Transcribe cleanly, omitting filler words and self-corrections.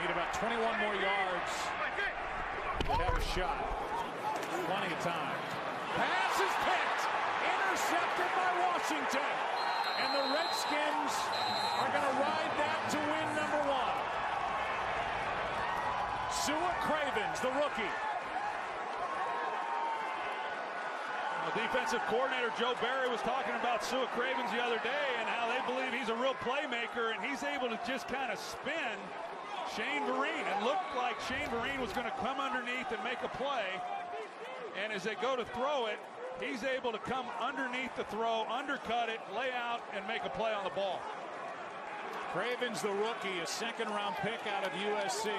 Need about 21 more yards to have a shot. Plenty of time. Pass is picked. Intercepted by Washington. And the Redskins are going to ride that to win number one. Su'a Cravens, the rookie. The defensive coordinator Joe Barry was talking about Su'a Cravens the other day and how they believe he's a real playmaker, and he's able to just kind of spin Shane Vereen. It looked like Shane Vereen was going to come underneath and make a play, and as they go to throw it, he's able to come underneath the throw, undercut it, lay out, and make a play on the ball. Cravens, the rookie, a second-round pick out of USC.